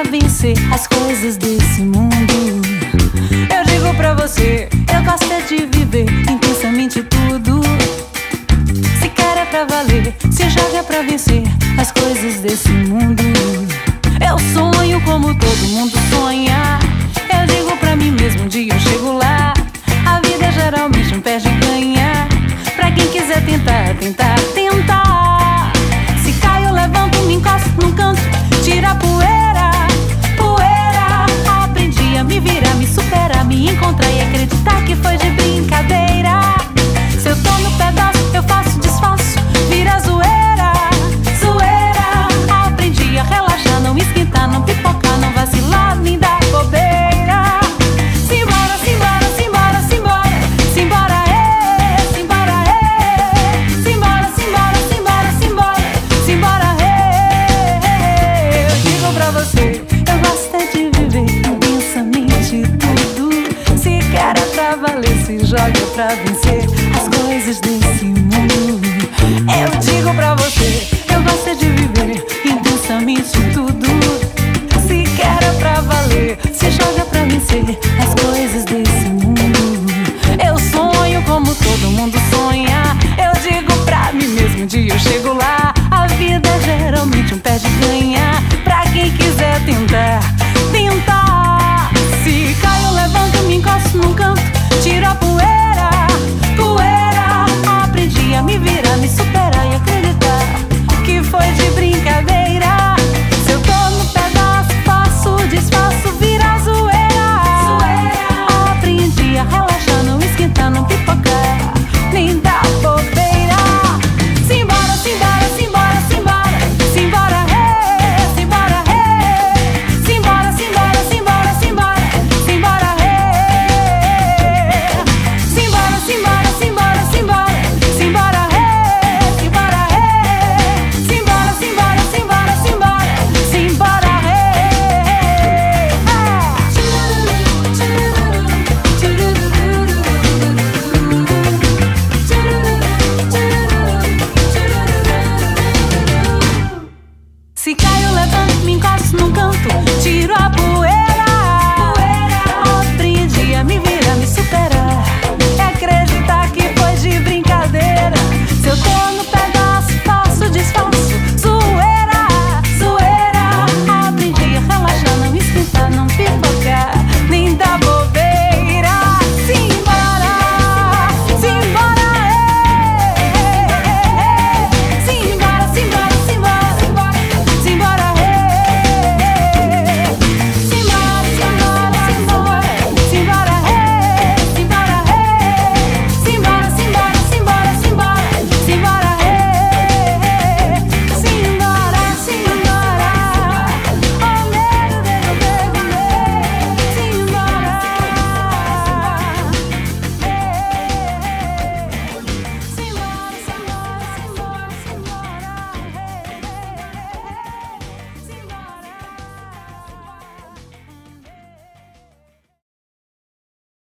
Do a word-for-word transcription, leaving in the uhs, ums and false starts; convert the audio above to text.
para vencer as coisas desse mundo. Eu digo pra você, eu gosto é de viver intensamente tudo. Se cara é pra valer, se joga pra vencer as coisas desse mundo. Eu sonho como todo mundo sonha. Eu digo pra mim mesmo, um dia eu chego lá. A vida geralmente não perde e ganha. Pra quem quiser tentar, tentar, tentar. Se caio, levanto, me encosto, não canso. Tira a poeira, poeira. Aprendi a me virar, me superar, me encontrar e acreditar que foi de brincadeira. Se eu tô no pedaço, eu faço, desfaço, vira zoeira, zoeira. Aprendi a relaxar, não esquentar, não pipocar, não vacilar, nem dar bobeira. Simbora, simbora, simbora, simbora, simbora, é, simbora, é, simbora, simbora, simbora, simbora, simbora, é. Eu digo pra você, eu gosto é de viver intensamente tudo. Se quer é pra valer, se joga pra vencer as coisas desse mundo. Eu digo pra você, eu gosto é de viver intensamente tudo. Se quer é pra valer, se joga pra vencer as coisas desse mundo. Eu sonho como todo mundo sonha. Eu digo pra mim mesmo, um dia eu chego lá. A vida geralmente um perde e ganha. Pra quem quiser tentar, tentar. Se caio, levanto, me encosto num canto, tiro a poeira, poeira. Aprendi a me virar, me superar e acreditar que foi de brincadeira. Se eu tô no pedaço, faço, desfaço, vira zoeira. Aprendi a relaxar, não esquentar, não pipocar, nem dar bobeira. Simbora, simbora, simbora, simbora, simbora, é, simbora, é. Simbora, simbora, simbora, simbora, simbora, é. Simbora, simbora, simbora, simbora, simbora, é, simbora, é. Simbora, simbora, simbora, simbora, simbora, é. Se caio, levanto, me encosto num canto, tiro a boca.